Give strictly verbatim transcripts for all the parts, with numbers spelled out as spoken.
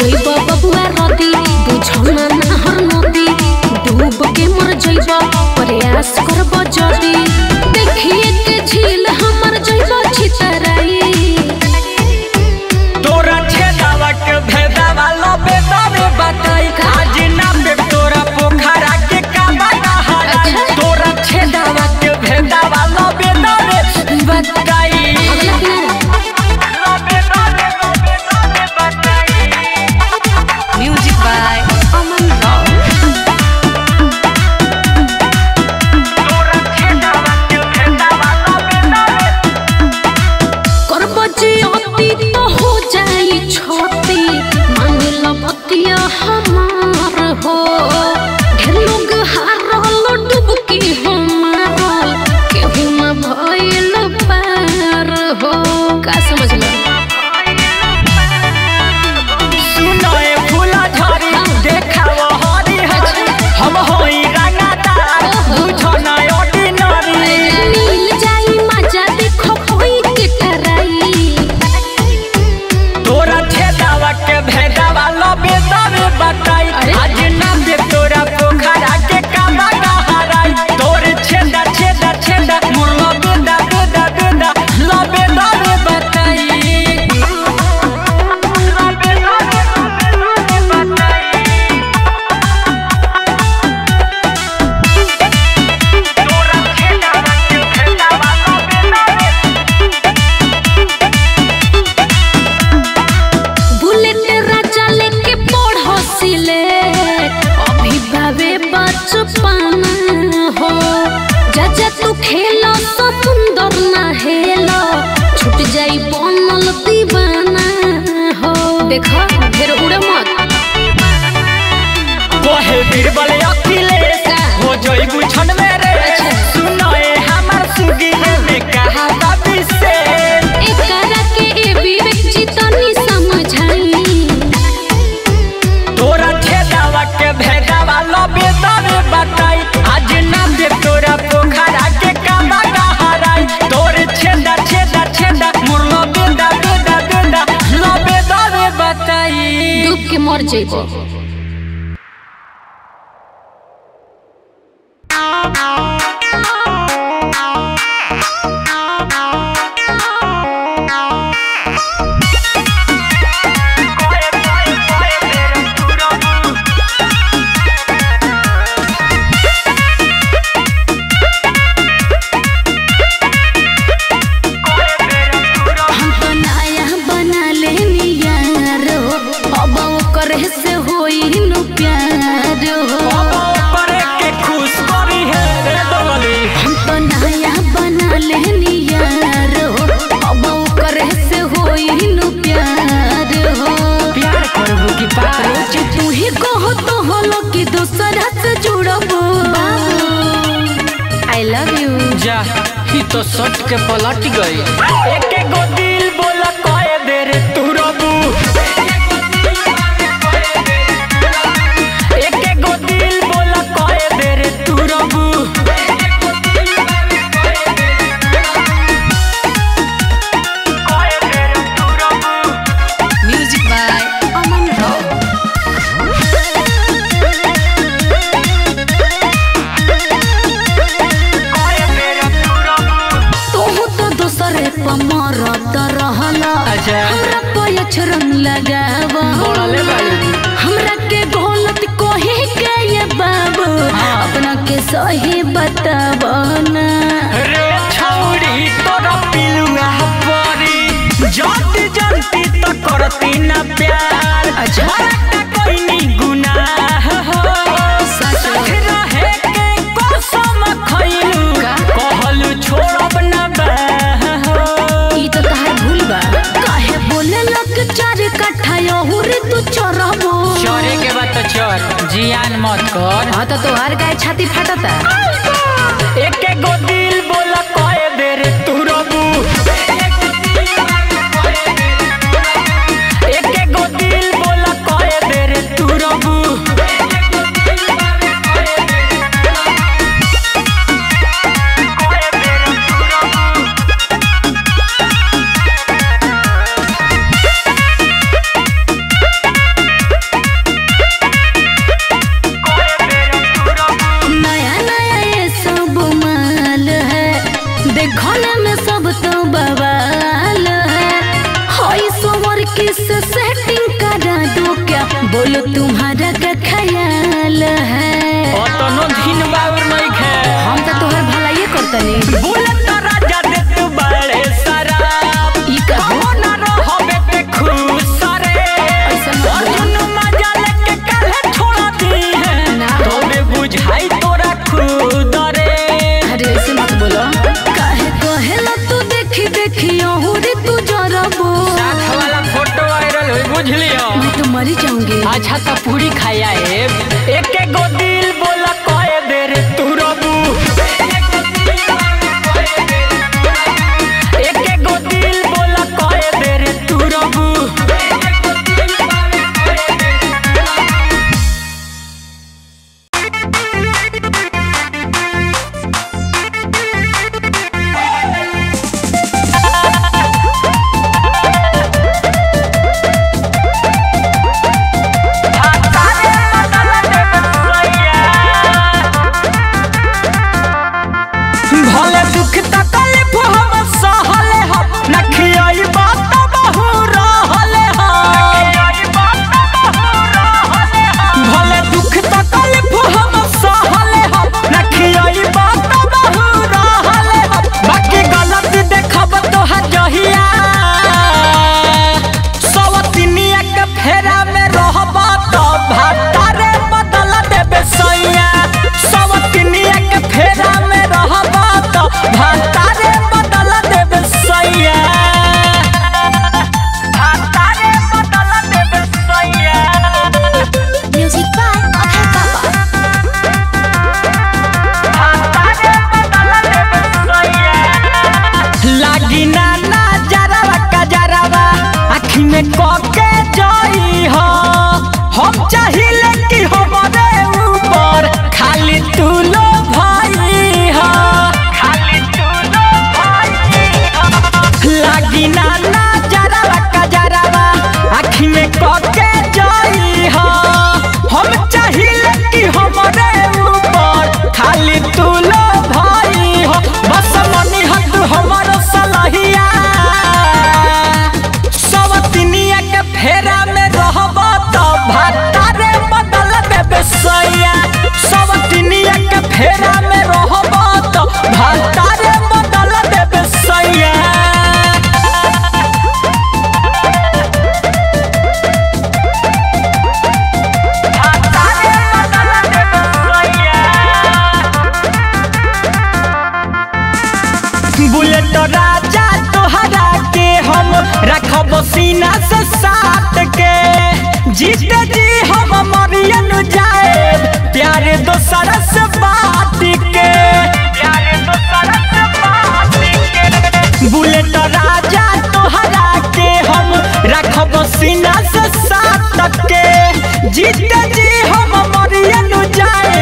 जइबा बबुआ रदी बुझना नहर नदी डूब के मर जइबा प्रयास करब जदी देखिए के झील हमर जइबा छितराई तोरा छेदावा के भेदावा लो बेदावे बताई आज ना पे तोरा पोखरा के काबा नहाई तोरा छेदावा के भेदावा लो बेदावे बताई देखा फिर उड़ा मत वो है बीरबल अखिलेश हो जई बुझन में रे सुनाए हमर सुगी ने कहा बाबी से एकरा के ए विवेक जी तनी समझाई तोरा छेदावा के भेदावा लो बेदावे बताई आज ना दे तोरा पोखरा के कामा गहराई तोरे छेदा छेदा छेदा मुरलो बेदा बेदा बेदा लो बेदावे बताई डूब के मर जाइबो। तो सट के पलट गई एक गो दिल बोला कहे दे रे तू रबू एक गो दिल बोला कहे दे रे तू रबू कहे दे रे तू रबू। Music by Aman Rao. रंग लगावा हमरा के गलत कोहे के ये बाबू अपना के सही बतावा ना रे छौड़ी तोरा पिलुआ परी जाति जाति तो करती ना प्यार हमरा के कोई नी गुनाह हो सच रहे के कसम खइलू कहलू छोड़ब ना बाह ई तो तहार भूल बा काहे बोले चार कट्ठा यहुरे तू चोरबो चोरे के बात तो चोर जियान मत कर हां तो तोहर गाय छाती फाटता एक एक गो दिल बोला कहे दे रे तू रबू एक एक गो दिल बोला कहे दे रे तू रबू बोलो तुम्हारा का ख्याल है हम तो तोहर भलाइए करतनी मरी जाऊंगी। अच्छा तो पूरी खाया है एक एक गो दिल बोला कोई देर तू रबू एक एक गो दिल बोला कोई देर तू रबू। सीना से साथ के जीते जी हम मरियन जाए प्यारे दोसरा से बात के बुलेट राजा तोहरा के हम रखब सीना से साथ के जीते जी हम मरियन जाए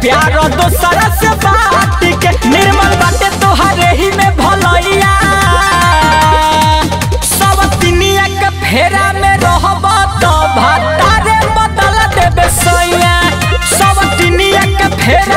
प्यारे दोसरा से बात के निर्मल बाटे तोहरे ही में भलैया हेरा में रहबा त भातारे बदल देबे सैया सब दुनिया के फेर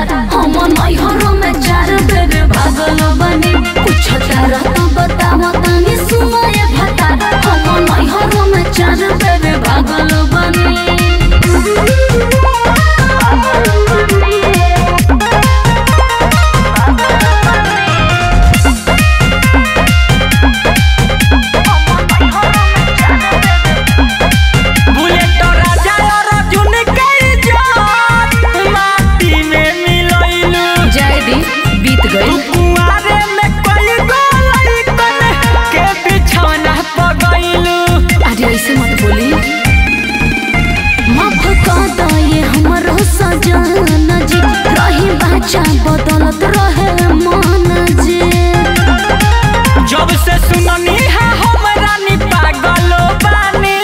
याद हम नैहरों में चार बेर भागल बनी। कुछ तारा तो बतावा तनी सुनाए भता। हम नैहरों में चार बेर भागल बनी। जब से सुननी है हम रानी पागलो बानी।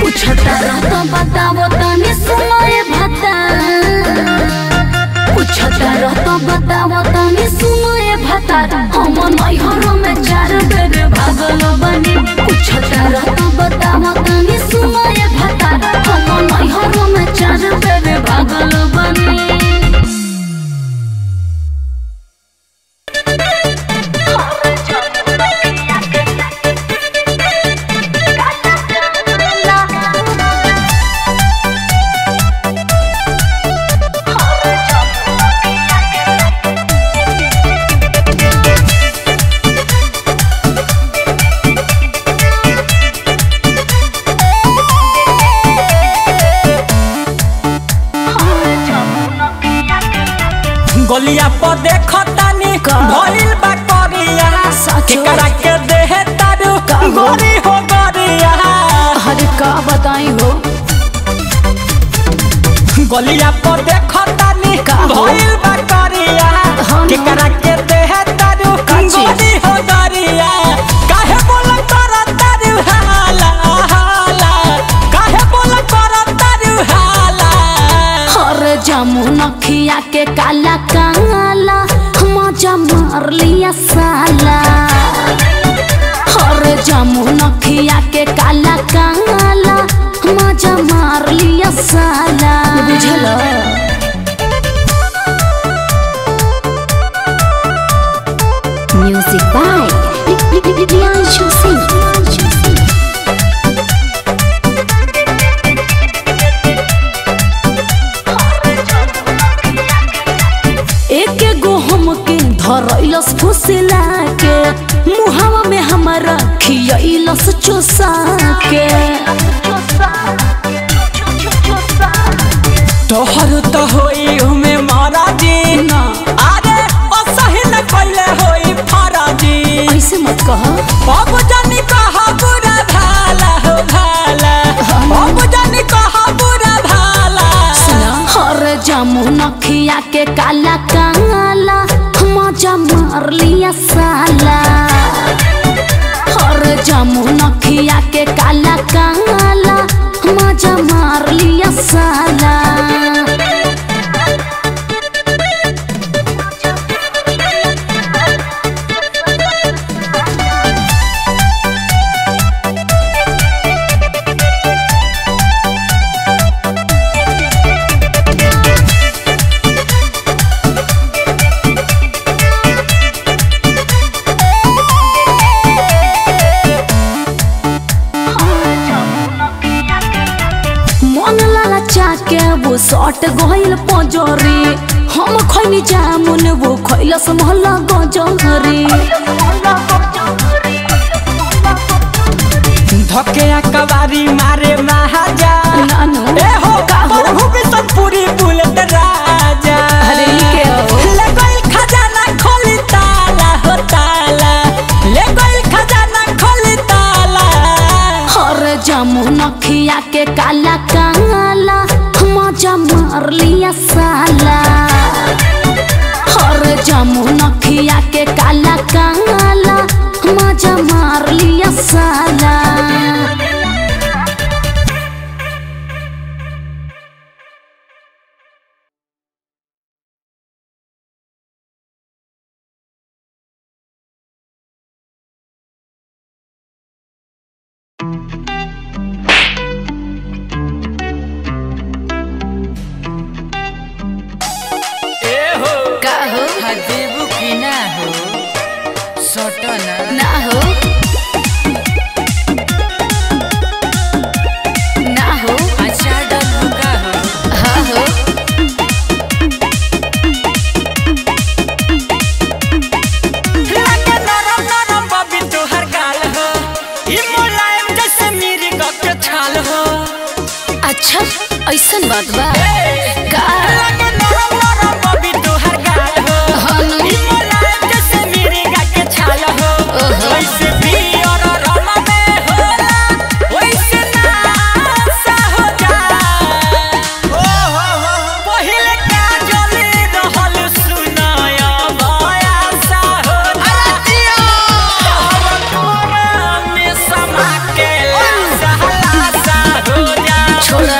कुछ तारा तो बताओ तनी सुनाए भता। कुछ तारा तो बताओ तनी सुनाए भता। हम नैहरों में चार बेर भागलो बानी। कुछ तारा तो बताओ तनी सुनाए भता। हम नैहरों में चार बेर भागलो बानी। गोलिया पर देखो तानी भइल बा करिया केकरा के देह तारू गोरी हो गरिया। हर का बताई हो गोलिया पर देखो तानी भइल बा करिया केकरा के देह तारू गोरी हो गरिया। काहे बोल कर तारू हाला हाला। काहे बोल कर तारू हाला। अरे जामुन खिया के काला काला मजा मार लिया साला। हर जामुन खिया के काला काला मजा मार लिया साला। बुझल फुसला के मुहावा में हमारा खियाइलस चुसा के। तोहर तो होई में मारा जी ना आरे ओ सही न कइले होई फारा जी। ऐसे मत कह बाबू जानी कहा बुरा भाला हो भाला। बाबू जानी कहा बुरा भाला। सुना हर जामुन खिया के काला काला मजा मार लिया साला। हर जामुन खिया के काला काला मजा मार लिया साला। वो सट गइल पंजरी हम खइनी जामुन वो खइलस महला गजरी। धके कवारी मारे महाजा ए हो का हो भी संपूरी बुलत राजा। अरे के ले गइल खजाना खोली ताला हो ताला। ले गइल खजाना खोली ताला। हर जामुन खिया के काला काला मजा मार लिया साला। हर जामुन खिया के काला काला मजा मार लिया साला। देबू कि ना हो सटना ना हो ना हो अच्छा डलू का हो हा हो लगे नरम नरम बबी तोहर गाल हो ई मुलायम जैसे मेरी गके छाल हो। अच्छा ऐसन बात बा का नरम नरम बबी तोहर गाल हो ई मुलायम जैसे मेरी गके छाल हो वैसे भी और रोमा में होला वैसे नासा हो जा ओ हो हो पहिले का जली रहल सुनाया बाया सा हो अरे दियो हमरा में समा के सहला सा हो जा छोड़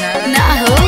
ना ना हो।